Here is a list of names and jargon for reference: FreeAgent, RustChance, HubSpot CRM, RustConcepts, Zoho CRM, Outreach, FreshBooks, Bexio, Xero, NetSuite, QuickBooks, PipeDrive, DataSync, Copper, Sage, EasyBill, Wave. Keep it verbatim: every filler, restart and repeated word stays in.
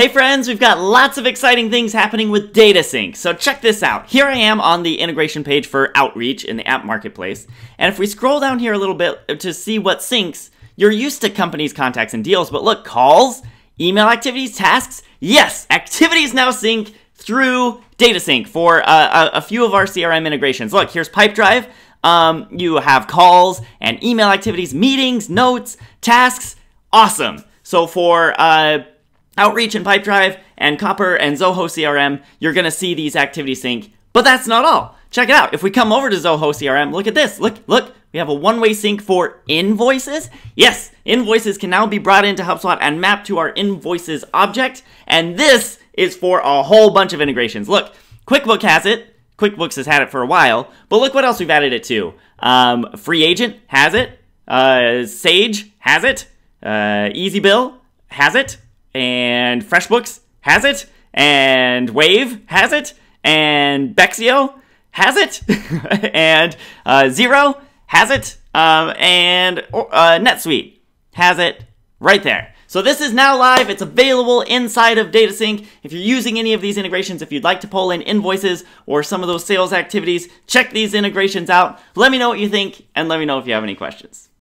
Hey friends, we've got lots of exciting things happening with DataSync, so check this out. Here I am on the integration page for Outreach in the app marketplace, and if we scroll down here a little bit to see what syncs, you're used to companies, contacts, and deals, but look, calls, email activities, tasks, yes, activities now sync through DataSync for uh, a, a few of our C R M integrations. Look, here's PipeDrive, um, you have calls and email activities, meetings, notes, tasks, awesome. So for uh, Outreach and PipeDrive and Copper and Zoho C R M, you're going to see these activity sync, but that's not all. Check it out. If we come over to Zoho C R M, look at this. Look, look, we have a one-way sync for invoices. Yes, invoices can now be brought into HubSpot and mapped to our invoices object, and this is for a whole bunch of integrations. Look, QuickBooks has it. QuickBooks has had it for a while, but look what else we've added it to. Um, FreeAgent has it. Uh, Sage has it. Uh, EasyBill has it. And FreshBooks has it, and Wave has it, and Bexio has it, and uh, Xero has it, um, and uh, NetSuite has it right there. So this is now live. It's available inside of DataSync. If you're using any of these integrations, if you'd like to pull in invoices or some of those sales activities, check these integrations out. Let me know what you think, and let me know if you have any questions.